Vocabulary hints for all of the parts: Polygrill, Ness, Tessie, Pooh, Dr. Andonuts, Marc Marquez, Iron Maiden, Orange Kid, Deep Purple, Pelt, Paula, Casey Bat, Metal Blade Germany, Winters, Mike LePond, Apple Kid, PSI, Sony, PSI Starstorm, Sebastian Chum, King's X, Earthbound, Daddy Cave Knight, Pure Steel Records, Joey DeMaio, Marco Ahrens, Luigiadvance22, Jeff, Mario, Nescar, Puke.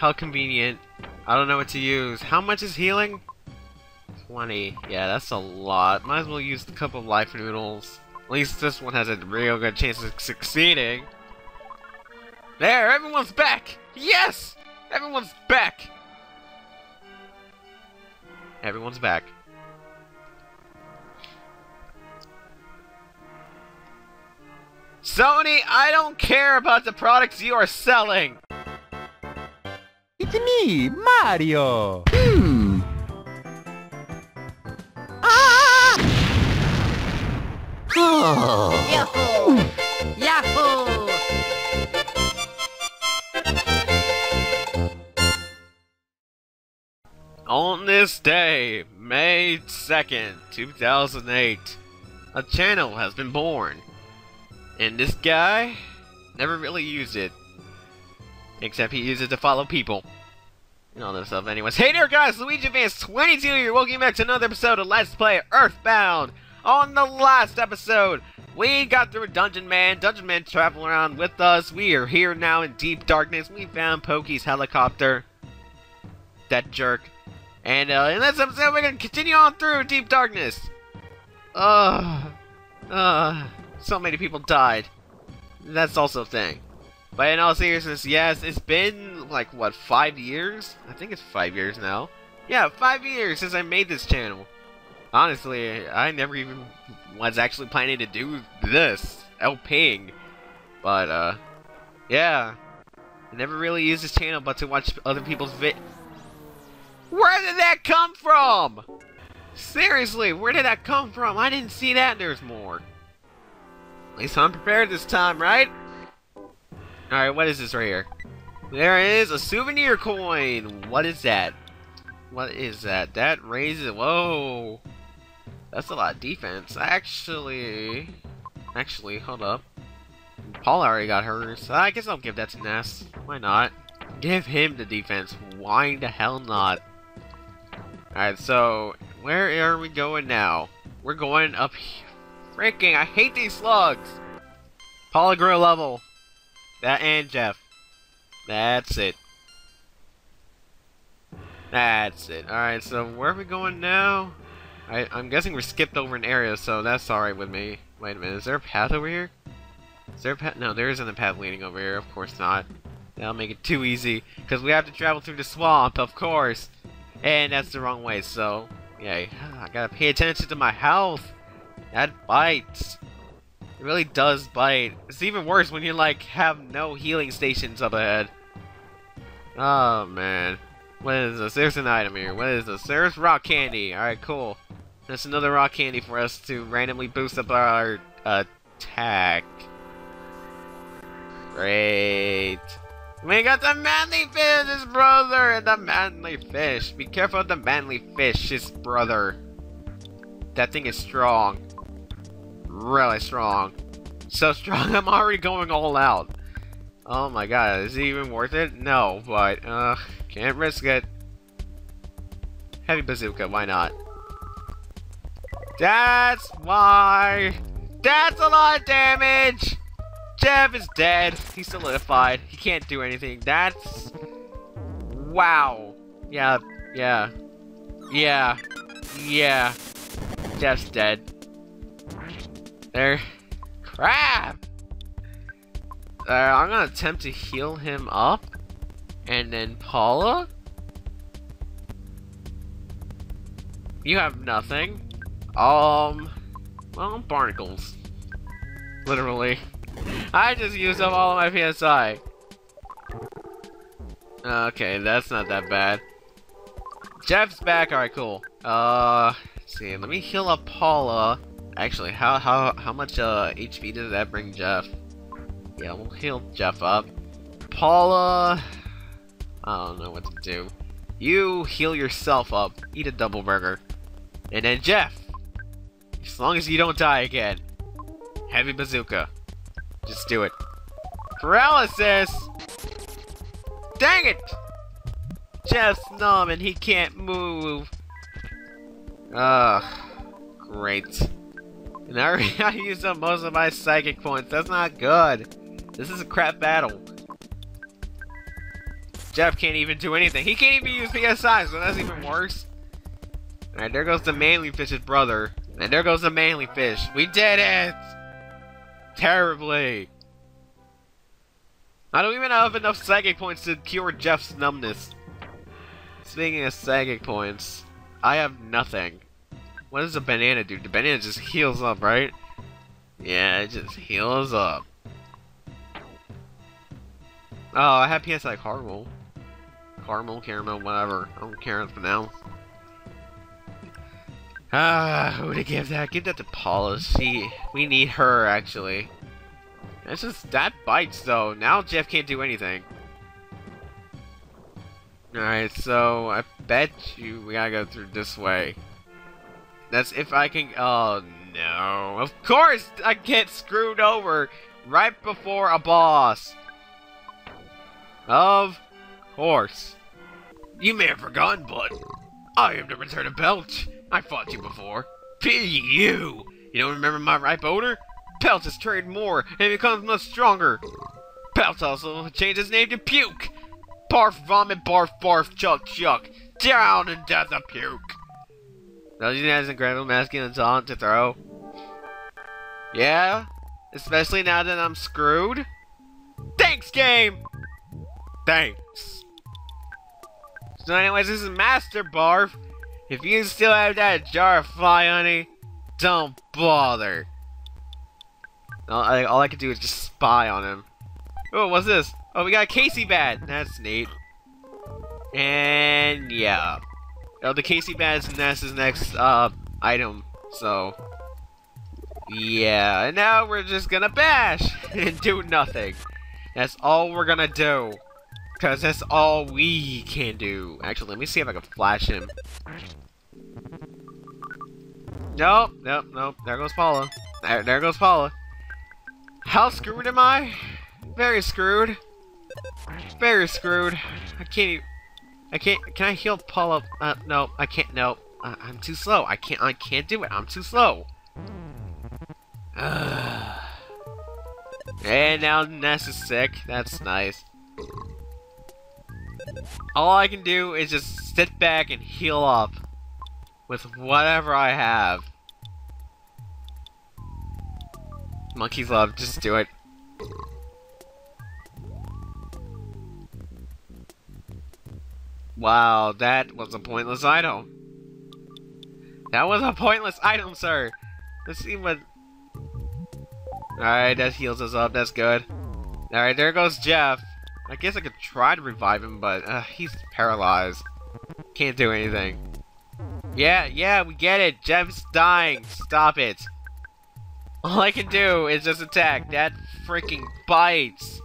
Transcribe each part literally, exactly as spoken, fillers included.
How convenient. I don't know what to use. How much is healing? twenty. Yeah, that's a lot. Might as well use a couple of life noodles. At least this one has a real good chance of succeeding. There, everyone's back! Yes! Everyone's back! Everyone's back. Sony, I don't care about the products you are selling! It's me, Mario! Hmm. Ah! Oh. Yahoo! Yahoo! On this day, May second, two thousand eight, a channel has been born. And this guy never really used it. Except he uses it to follow people. And all that stuff anyways. Hey there guys, Luigiadvance twenty-two here. Welcome back to another episode of Let's Play Earthbound. On the last episode, we got through a dungeon man. Dungeon man traveling around with us. We are here now in deep darkness. We found Pokey's helicopter. That jerk. And uh, in this episode, we're going to continue on through deep darkness. Ugh. Ugh. So many people died. That's also a thing. But in all seriousness, yes, it's been like, what, five years? I think it's five years now. Yeah, five years since I made this channel. Honestly, I never even was actually planning to do this. LPing. But, uh, yeah. I never really used this channel but to watch other people's vid- Where did that come from? Seriously, where did that come from? I didn't see that. There's more. At least I'm prepared this time, right? Alright, what is this right here? There is a souvenir coin! What is that? What is that? That raises... Whoa! That's a lot of defense. Actually... Actually, hold up. Paula already got hers. So I guess I'll give that to Ness. Why not? Give him the defense. Why the hell not? Alright, so... Where are we going now? We're going up here. Freaking, I hate these slugs! Polygrill level. That and Jeff. That's it. That's it. Alright, so where are we going now? I, I'm guessing we skipped over an area, so that's alright with me. Wait a minute, is there a path over here? Is there a path? No, there isn't a path leading over here. Of course not. That'll make it too easy. Because we have to travel through the swamp, of course. And that's the wrong way, so... Yeah, I gotta pay attention to my health. That bites. It really does bite. It's even worse when you like have no healing stations up ahead. Oh man. What is this? There's an item here. What is this? There's rock candy. Alright, cool. That's another rock candy for us to randomly boost up our attack. Great. We got the manly fish, his brother, and the manly fish. Be careful of the manly fish, his brother. That thing is strong. Really strong. So strong, I'm already going all out. Oh my god, is it even worth it? No, but, uh, can't risk it. Heavy bazooka, why not? That's why! That's a lot of damage! Jeff is dead. He's solidified. He can't do anything. That's... Wow. Yeah, yeah. Yeah. Yeah. Jeff's dead. There. Crap! Uh, I'm gonna attempt to heal him up. And then Paula? You have nothing. Um. Well, barnacles. Literally. I just used up all of my P S I. Okay, that's not that bad. Jeff's back. Alright, cool. Uh. Let's see, let me heal up Paula. Actually, how how how much uh, H P does that bring Jeff? Yeah, we'll heal Jeff up. Paula, I don't know what to do. You heal yourself up. Eat a double burger, and then Jeff. As long as you don't die again. Heavy bazooka. Just do it. Paralysis. Dang it! Jeff's numb and he can't move. Ah, great. And I already I used up most of my psychic points. That's not good. This is a crap battle. Jeff can't even do anything. He can't even use P S I, so that's even worse. Alright, there goes the manly fish's brother. And there goes the manly fish. We did it! Terribly. I don't even have enough psychic points to cure Jeff's numbness. Speaking of psychic points, I have nothing. What does the banana do? The banana just heals up, right? Yeah, it just heals up. Oh, I have P S I Caramel. Caramel, caramel, whatever. I don't care for now. Ah, who to give that? Give that to Paula. She, we need her, actually. That's just, that bites, though. Now Jeff can't do anything. Alright, so I bet you we gotta go through this way. That's if I can. Oh, no. Of course I get screwed over right before a boss. Of course. You may have forgotten, but I am the return of Pelt. I fought you before. Pity you! You don't remember my ripe odor? Pelt has trained more and becomes much stronger. Pelt also changed his name to Puke. Barf, vomit, barf, barf, chuck, chuck. Down and death of Puke. Don't you think that's an incredible masculine taunt to throw? Yeah? Especially now that I'm screwed? Thanks, game! Thanks. So anyways, this is Master Barf. If you still have that jar of fly honey, don't bother. All I, all I could do is just spy on him. Oh, what's this? Oh, we got a Casey Bat. That's neat. And yeah. Oh, the Casey Bat's Ness's next uh, item. So yeah. And now we're just gonna bash and do nothing. That's all we're gonna do. Because that's all we can do. Actually, let me see if I can flash him. Nope, nope, nope. There goes Paula. There, there goes Paula. How screwed am I? Very screwed. Very screwed. I can't even... I can't... Can I heal Paula? Uh, no, I can't. No. Uh, I'm too slow. I can't... I can't do it. I'm too slow. Uh, and now Ness is sick. That's nice. All I can do is just sit back and heal up with whatever I have. Monkey's love, just do it. Wow, that was a pointless item. That was a pointless item, sir. Let's see what... Alright, that heals us up, that's good. Alright, there goes Jeff. I guess I could try to revive him, but uh, he's paralyzed. Can't do anything. Yeah, yeah, we get it. Jeff's dying. Stop it. All I can do is just attack. That freaking bites.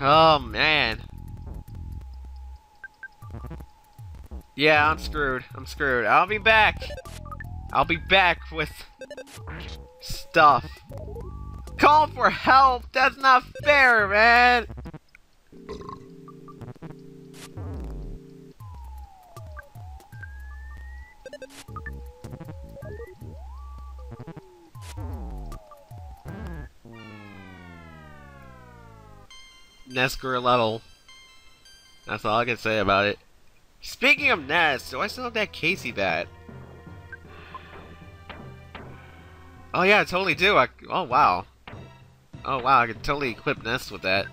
Oh, man. Yeah, I'm screwed. I'm screwed. I'll be back. I'll be back with stuff. Call for help! That's not fair, man! Nescar level. That's all I can say about it. Speaking of Ness, do I still have that Casey Bat? Oh yeah, I totally do. I, oh wow. Oh wow, I could totally equip Ness with that.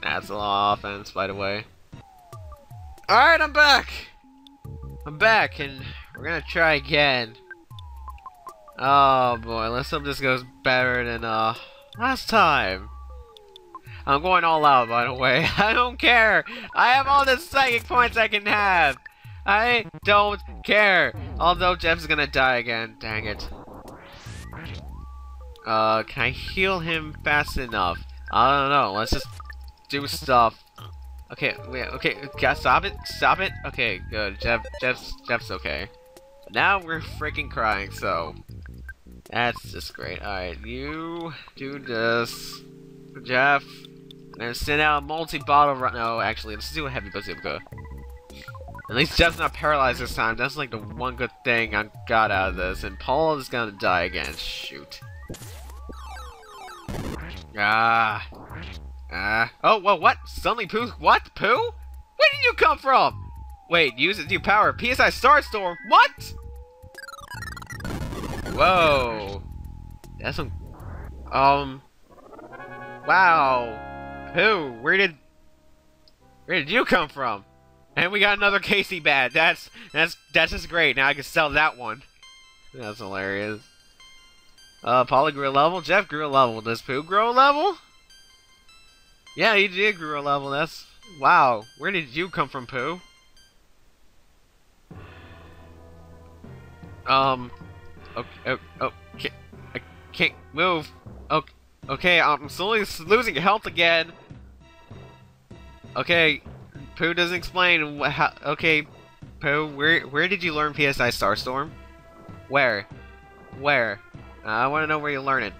That's a lot of offense, by the way. Alright, I'm back! I'm back, and we're gonna try again. Oh boy, let's hope this goes better than uh, last time. I'm going all out, by the way. I don't care. I have all the psychic points I can have. I don't care. Although Jeff's gonna die again. Dang it. Uh, can I heal him fast enough? I don't know. Let's just do stuff. Okay, wait, okay. Gotta stop it. Stop it. Okay, good. Jeff, Jeff's, Jeff's okay. Now we're freaking crying, so. That's just great. Alright, you do this. Jeff. And send out a multi-bottle run. No, actually, let's do a heavy bazooka. At least Jeff's not paralyzed this time. That's like the one good thing I got out of this. And Paul is gonna die again. Shoot. Ah. Ah. Oh, well, what? Suddenly Pooh? What? Pooh? Where did you come from? Wait, use its new power. P S I Starstorm. What? Whoa. That's some... Um... Wow. Pooh, where did... Where did you come from? And we got another Casey Bat. That's that's that's just great. Now I can sell that one. That's hilarious. Uh, Paula grew a level. Jeff grew a level. Does Pooh grow a level? Yeah, he did grow a level. That's wow. Where did you come from, Pooh? Um. Okay. Oh. Okay. I can't move. Okay. Okay. I'm slowly losing health again. Okay, Pooh doesn't explain wh how, okay, Pooh, where where did you learn P S I Starstorm? Where? Where? Uh, I want to know where you learn it.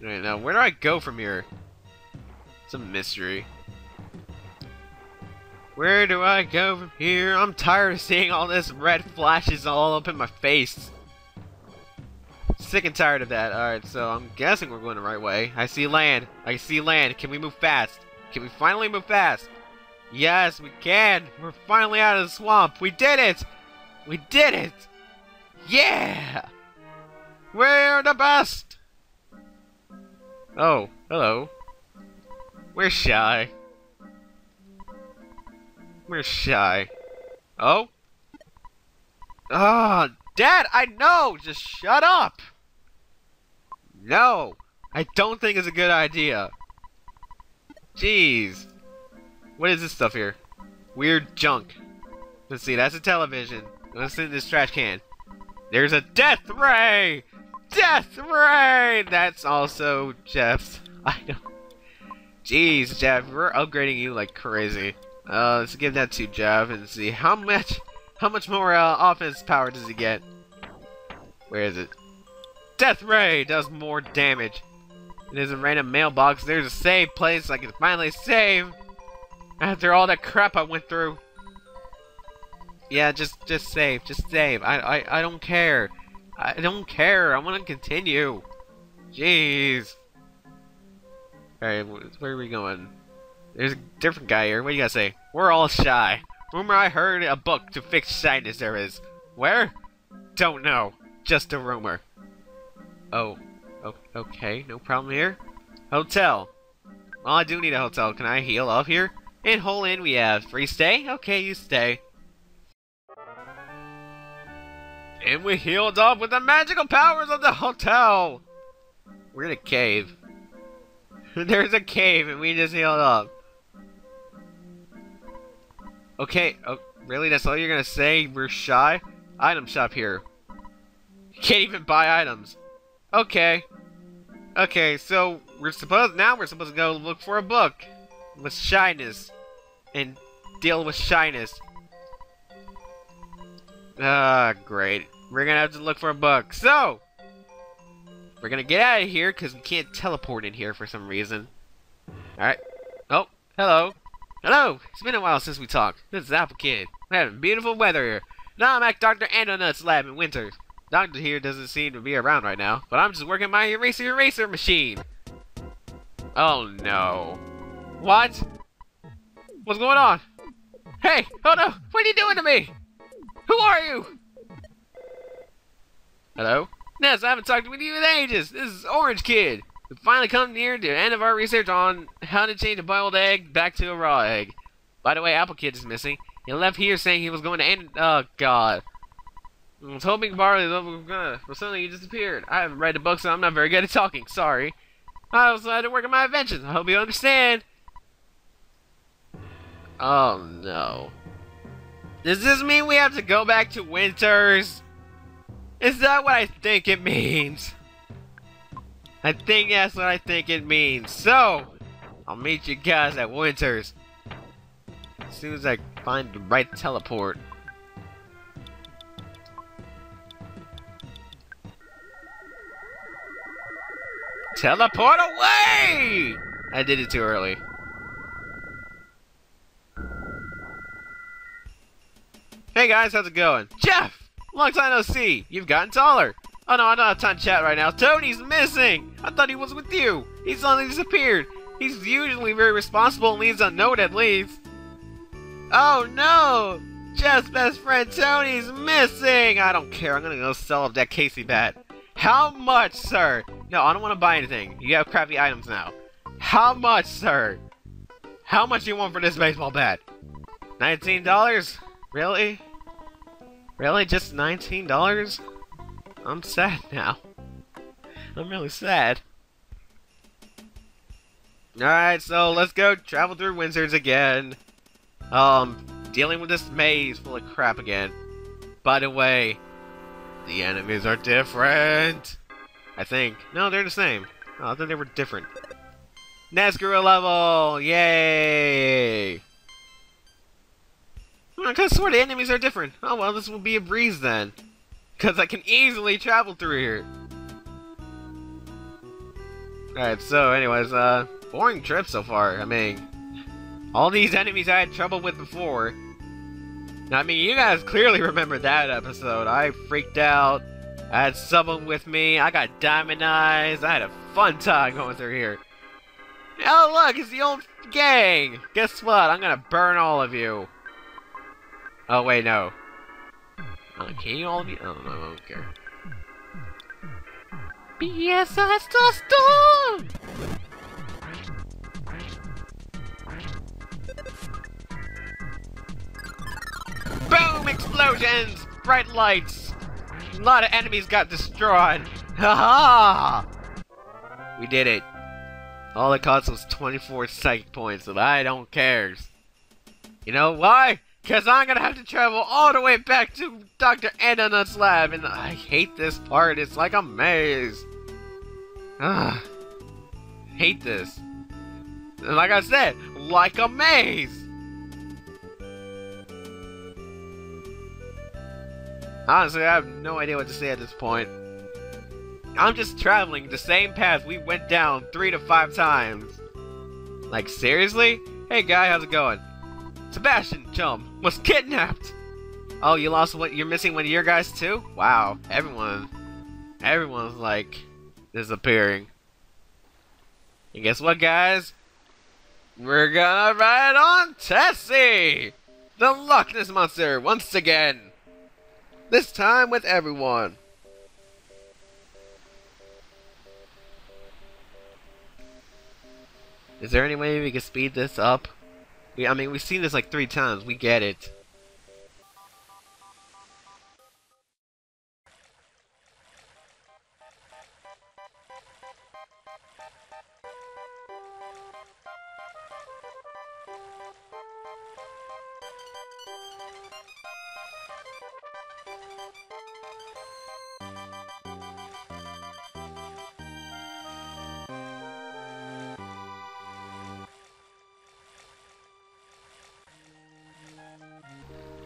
Right, now, where do I go from here? It's a mystery. Where do I go from here? I'm tired of seeing all this red flashes all up in my face. Sick and tired of that. Alright, so I'm guessing we're going the right way. I see land. I see land. Can we move fast? Can we finally move fast? Yes, we can! We're finally out of the swamp! We did it! We did it! Yeah! We're the best! Oh, hello. We're shy. We're shy. Oh? Ah, oh, Dad, I know! Just shut up! No! I don't think it's a good idea. Jeez. What is this stuff here? Weird junk. Let's see, that's a television. Let's in this trash can. There's a death ray! Death ray! That's also Jeff's item. Jeez, Jeff, we're upgrading you like crazy. Uh, let's give that to Jeff and see how much how much more uh, offense power does he get? Where is it? Death ray does more damage. There's a random mailbox. There's a save place. I can finally save after all that crap I went through. Yeah, just just save, just save. I I I don't care. I don't care. I want to continue. Jeez. All right, where are we going? There's a different guy here. What do you gotta say? We're all shy. Rumor I heard a book to fix shyness. There is. Where? Don't know. Just a rumor. Oh. Okay, no problem here. Hotel. Well, I do need a hotel. Can I heal up here? And whole inn we have. Free stay? Okay, you stay. And we healed up with the magical powers of the hotel. We're in a cave. There's a cave and we just healed up. Okay, oh, really? That's all you're gonna say? We're shy? Item shop here. You can't even buy items. Okay. Okay, so we're supposed now we're supposed to go look for a book with shyness and deal with shyness. Ah, great. We're gonna have to look for a book. So we're gonna get out of here because we can't teleport in here for some reason. All right. Oh, hello, hello. It's been a while since we talked. This is Apple Kid. We're having beautiful weather here. Now I'm at Doctor Andonuts' lab in Winters. Doctor here doesn't seem to be around right now, but I'm just working my Eraser Eraser Machine. Oh no. What? What's going on? Hey! Oh no! What are you doing to me? Who are you? Hello? Ness, I haven't talked with you in ages. This is Orange Kid. We've finally come near the end of our research on how to change a boiled egg back to a raw egg. By the way, Apple Kid is missing. He left here saying he was going to end... Oh god. I was hoping to borrow the but suddenly you disappeared. I haven't read the book, so I'm not very good at talking. Sorry. I was had to work on my inventions. I hope you understand. Oh, no. Does this mean we have to go back to Winters? Is that what I think it means? I think that's what I think it means. So, I'll meet you guys at Winters. As soon as I find the right teleport. Teleport away! I did it too early. Hey guys, how's it going? Jeff! Long time no see. You've gotten taller. Oh no, I don't have time to chat right now. Tony's missing! I thought he was with you. He suddenly disappeared. He's usually very responsible and leaves unknown at least. Oh no! Jeff's best friend Tony's missing! I don't care, I'm gonna go sell up that Casey Bat. How much, sir? No, I don't want to buy anything. You have crappy items now. How much, sir? How much do you want for this baseball bat? nineteen dollars? Really? Really? Just nineteen dollars? I'm sad now. I'm really sad. Alright, so let's go travel through Winters again. Um, dealing with this maze full of crap again. By the way, the enemies are different. I think. No, they're the same. Oh, I thought they were different. Ness Guru level! Yay! I kind of swore the enemies are different. Oh well, this will be a breeze then. Because I can easily travel through here. Alright, so anyways, uh, boring trip so far. I mean, all these enemies I had trouble with before. Now, I mean, you guys clearly remember that episode. I freaked out. I had someone with me. I got diamond eyes. I had a fun time going through here. Oh, look, it's the old gang. Guess what? I'm gonna burn all of you. Oh, wait, no. I'm kidding all of you? Oh, no, I don't care. P S I Starstorm! Boom! Explosions! Bright lights! A lot of enemies got destroyed! Haha! We did it. All it cost was twenty-four psychic points, and I don't care. You know why? Because I'm going to have to travel all the way back to Doctor Andonuts' lab, and I hate this part. It's like a maze. Ugh. Hate this. And like I said, like a maze. Honestly, I have no idea what to say at this point. I'm just traveling the same path we went down three to five times. Like, seriously? Hey, guy, how's it going? Sebastian Chum was kidnapped! Oh, you lost what? You're missing one of your guys, too? Wow, everyone. Everyone's, like, disappearing. And guess what, guys? We're gonna ride on Tessie! The Loch Ness Monster, once again! This time with everyone. Is there any way we can speed this up? We, I mean, we've seen this like three times. We get it.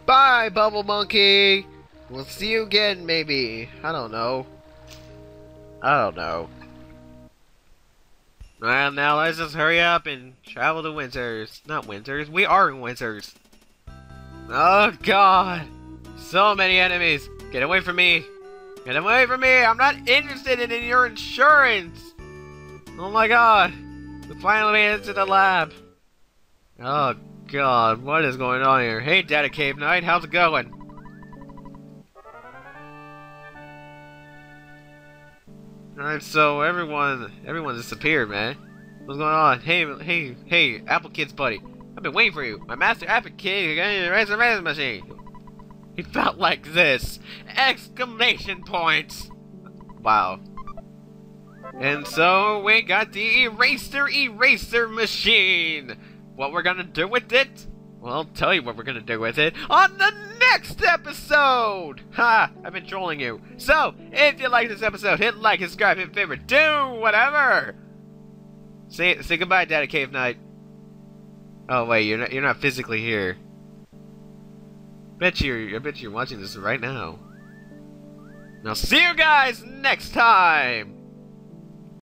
Bye, Bubble Monkey! We'll see you again, maybe. I don't know. I don't know. Well, now let's just hurry up and travel to Winters. Not Winters. We are in Winters. Oh, God! So many enemies! Get away from me! Get away from me! I'm not interested in your insurance! Oh, my God! We finally made it to the lab. Oh, God, what is going on here? Hey, Daddy Cave Knight, how's it going? Alright, so everyone, everyone disappeared, man. What's going on? Hey, hey, hey, Apple Kid's buddy. I've been waiting for you. My master, Apple Kid, Eraser Eraser Machine. He felt like this. Exclamation points. Wow. And so we got the Eraser Eraser Machine. What we're gonna do with it? Well, I'll tell you what we're gonna do with it on the next episode! Ha! I've been trolling you. So, if you like this episode, hit like, subscribe, hit favorite, do whatever! Say, say goodbye, Daddy Cave Knight. Oh, wait, you're not, you're not physically here. Bet you're, I bet you're watching this right now. Now, see you guys next time!